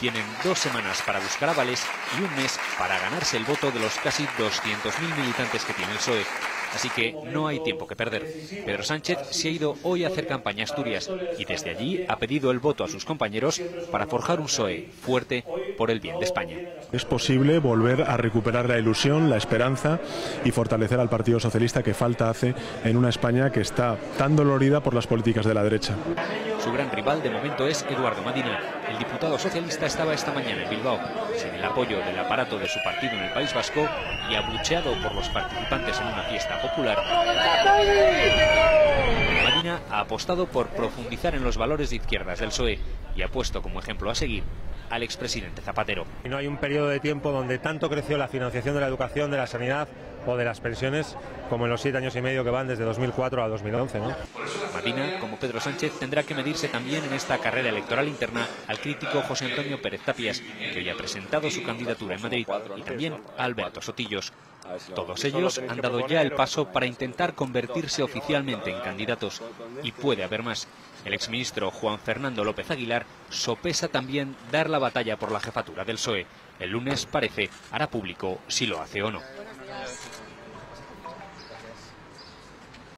tienen 2 semanas para buscar avales y 1 mes para ganarse el voto de los casi 200.000 militantes que tiene el PSOE. Así que no hay tiempo que perder. Pedro Sánchez se ha ido hoy a hacer campaña a Asturias y desde allí ha pedido el voto a sus compañeros para forjar un PSOE fuerte por el bien de España. Es posible volver a recuperar la ilusión, la esperanza y fortalecer al Partido Socialista, que falta hace en una España que está tan dolorida por las políticas de la derecha. Su gran rival de momento es Eduardo Madina. El diputado socialista estaba esta mañana en Bilbao, sin el apoyo del aparato de su partido en el País Vasco y abucheado por los participantes en una fiesta popular. Madina ha apostado por profundizar en los valores de izquierdas del PSOE y ha puesto como ejemplo a seguir al expresidente Zapatero. No hay un periodo de tiempo donde tanto creció la financiación de la educación, de la sanidad o de las pensiones como en los 7 años y medio que van desde 2004 a 2011. ¿No? Madina, como Pedro Sánchez, tendrá que medirse también en esta carrera electoral interna al crítico José Antonio Pérez Tapias, que hoy ha presentado su candidatura en Madrid, y también a Alberto Sotillos. Todos ellos han dado ya el paso para intentar convertirse oficialmente en candidatos. Y puede haber más. El exministro Juan Fernando López Aguilar sopesa también dar la batalla por la jefatura del PSOE. El lunes, parece, hará público si lo hace o no.